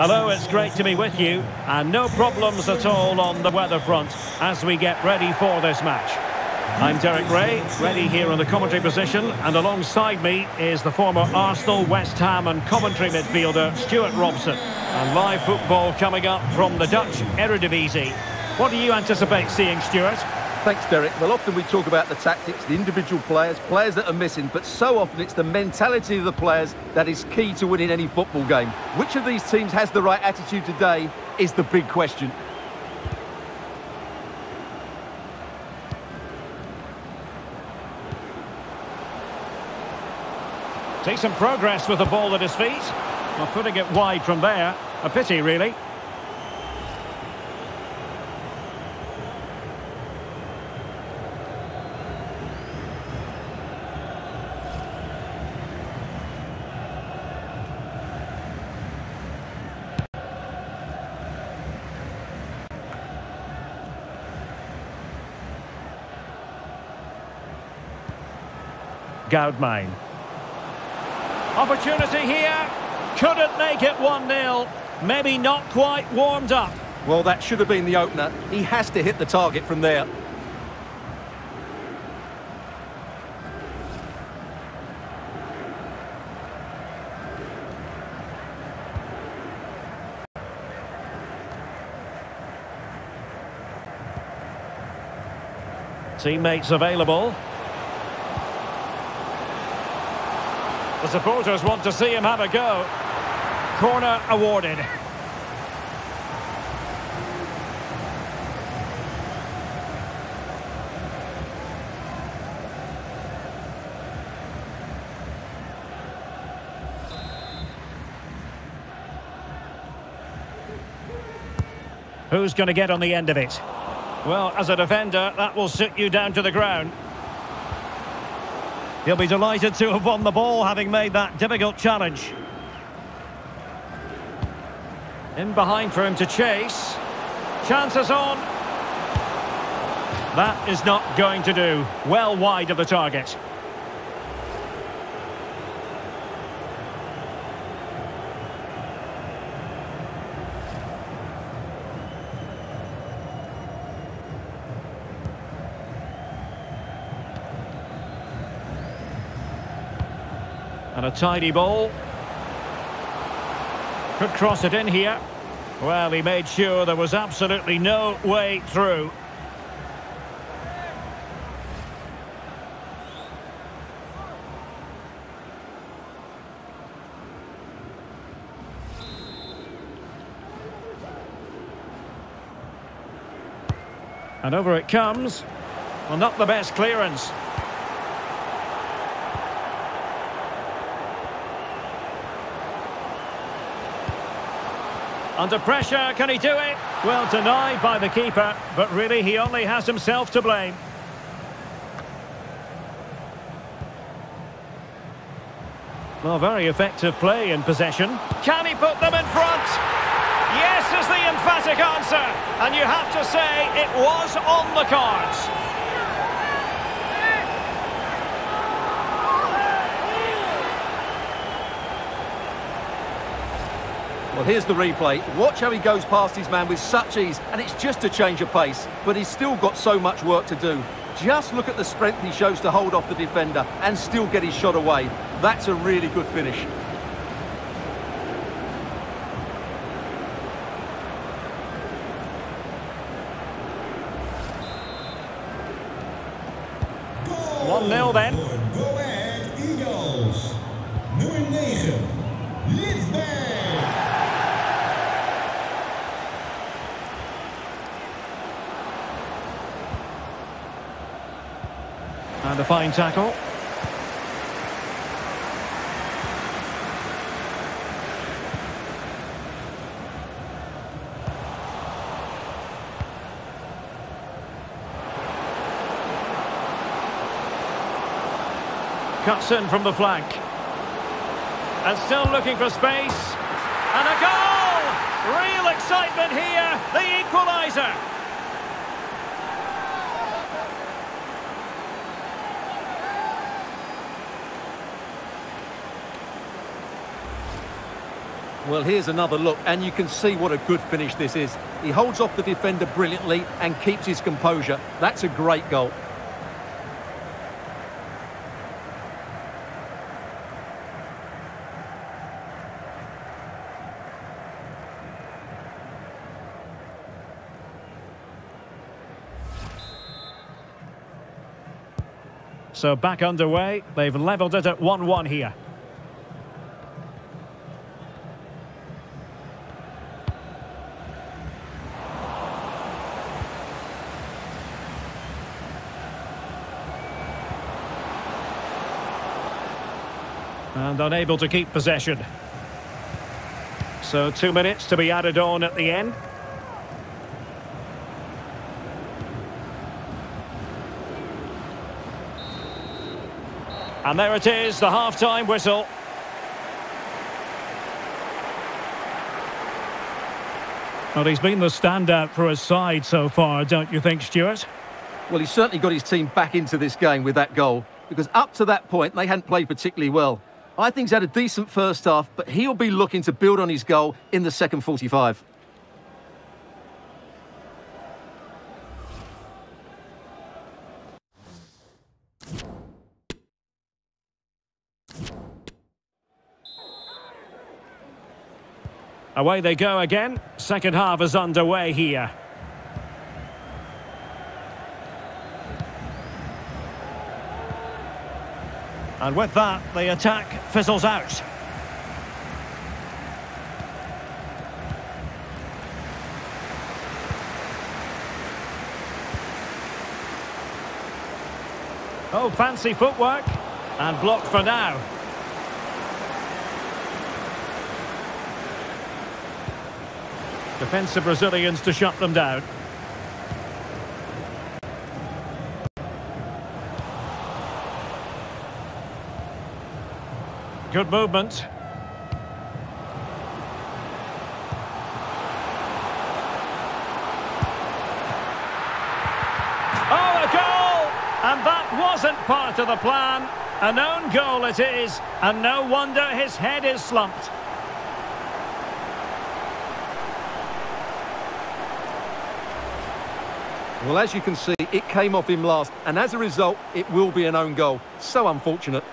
Hello, it's great to be with you, and no problems at all on the weather front as we get ready for this match. I'm Derek Ray, ready here on the commentary position, and alongside me is the former Arsenal, West Ham and Coventry midfielder Stuart Robson. And live football coming up from the Dutch Eredivisie. What do you anticipate seeing, Stuart? Thanks, Derek. Well, often we talk about the tactics, the individual players, players that are missing, but so often it's the mentality of the players that is key to winning any football game. Which of these teams has the right attitude today is the big question. Takes some progress with the ball at his feet. Well, putting it wide from there. A pity, really. Goudmine. Opportunity here. Couldn't make it 1-0. Maybe not quite warmed up. Well, that should have been the opener. He has to hit the target from there. Teammates available. The supporters want to see him have a go. Corner awarded. Who's going to get on the end of it? Well, as a defender, that will sit you down to the ground. He'll be delighted to have won the ball, having made that difficult challenge. In behind for him to chase. Chances on. That is not going to do. Well wide of the target. And a tidy ball. Could cross it in here. Well, he made sure there was absolutely no way through. And over it comes. Well, not the best clearance. Under pressure, can he do it? Well, denied by the keeper, but really he only has himself to blame. Well, very effective play in possession. Can he put them in front? Yes is the emphatic answer, and you have to say it was on the cards. Well, here's the replay. Watch how he goes past his man with such ease, and it's just a change of pace, but he's still got so much work to do. Just look at the strength he shows to hold off the defender and still get his shot away. That's a really good finish. Goal. 1-0 then. Go ahead, Eagles. Number 9. And a fine tackle. Cuts in from the flank. And still looking for space. And a goal! Real excitement here. The equaliser. Well, here's another look, and you can see what a good finish this is. He holds off the defender brilliantly and keeps his composure. That's a great goal. So back underway, they've levelled it at 1-1 here. And unable to keep possession. So 2 minutes to be added on at the end. And there it is, the half-time whistle. Well, he's been the standout for his side so far, don't you think, Stuart? Well, he's certainly got his team back into this game with that goal, because up to that point, they hadn't played particularly well. I think he's had a decent first half, but he'll be looking to build on his goal in the second 45. Away they go again. Second half is underway here. And with that, the attack fizzles out. Oh, fancy footwork. And blocked for now. Defensive Brazilians to shut them down. Good movement. Oh, a goal! And that wasn't part of the plan. An own goal it is, and no wonder his head is slumped. Well, as you can see, it came off him last, and as a result, it will be an own goal. So unfortunate.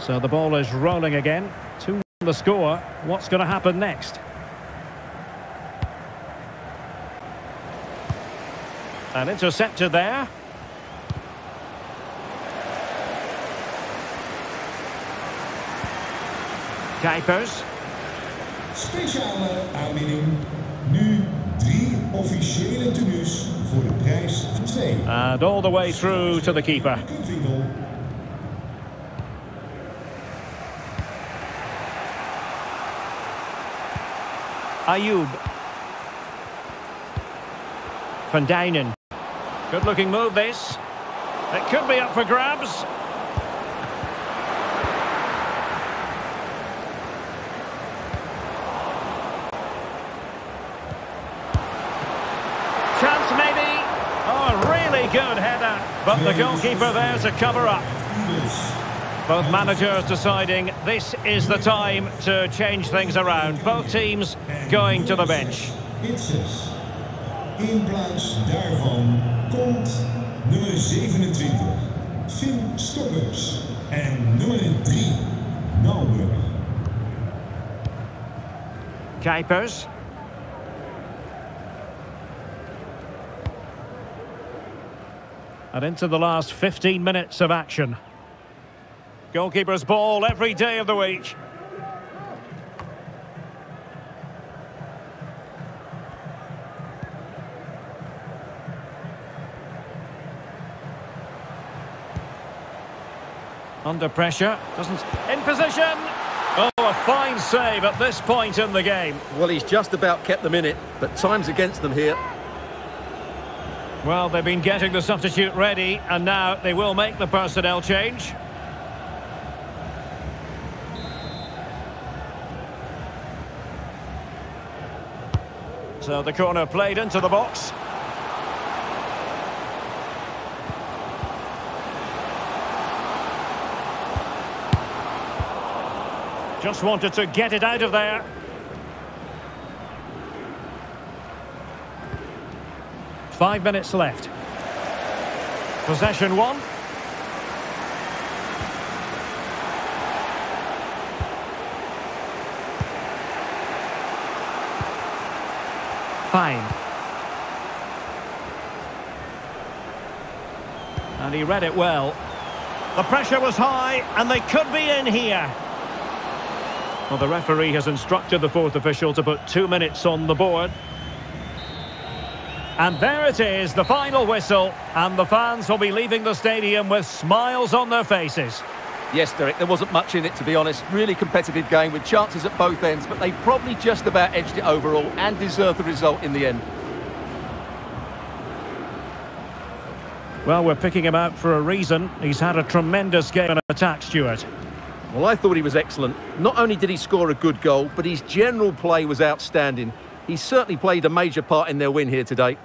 So the ball is rolling again. 2-1 the score. What's going to happen next? An interceptor there. Kuipers. Speciale aanbieding. Nu 3 officiële tenues voor de prijs van 2. And all the way through to the keeper. Ayoub. Van Dijnen. Good looking move this. It could be up for grabs. Good header, but the goalkeeper there to cover up. Both managers deciding this is the time to change things around. Both teams going to the bench. In plaats daarvan komt nummer 27, Finn Stobbers, en nummer 3, Nour. Kuipers. And into the last 15 minutes of action. Goalkeeper's ball every day of the week. Under pressure, doesn't... In position! Oh, a fine save at this point in the game. Well, he's just about kept them in it, but time's against them here. Well, they've been getting the substitute ready, and now they will make the personnel change. So the corner played into the box. Just wanted to get it out of there. Five minutes left. Possession won. Fine. And he read it well. The pressure was high, and they could be in here. Well, the referee has instructed the fourth official to put 2 minutes on the board. And there it is, the final whistle, and the fans will be leaving the stadium with smiles on their faces. Yes, Derek, there wasn't much in it, to be honest. Really competitive game with chances at both ends, but they probably just about edged it overall and deserved the result in the end. Well, we're picking him out for a reason. He's had a tremendous game in attack, Stuart. Well, I thought he was excellent. Not only did he score a good goal, but his general play was outstanding. He certainly played a major part in their win here today.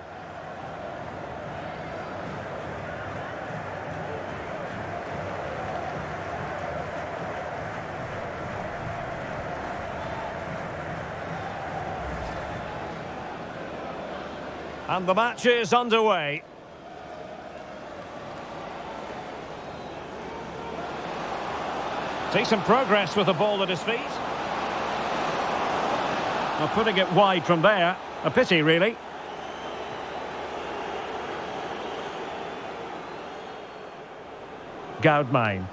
And the match is underway. Decent progress with the ball at his feet. Well, putting it wide from there, a pity really. Goudmine.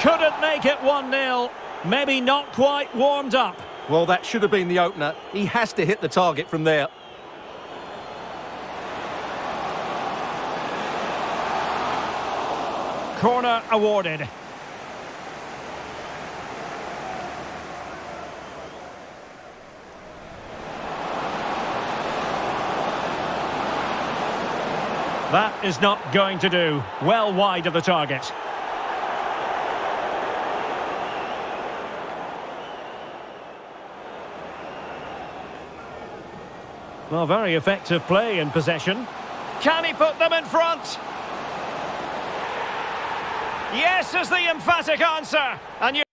Couldn't make it 1-0, maybe not quite warmed up. Well, that should have been the opener. He has to hit the target from there. Corner awarded. That is not going to do. Well wide of the target. Well, very effective play in possession. Can he put them in front? Yes is the emphatic answer. And you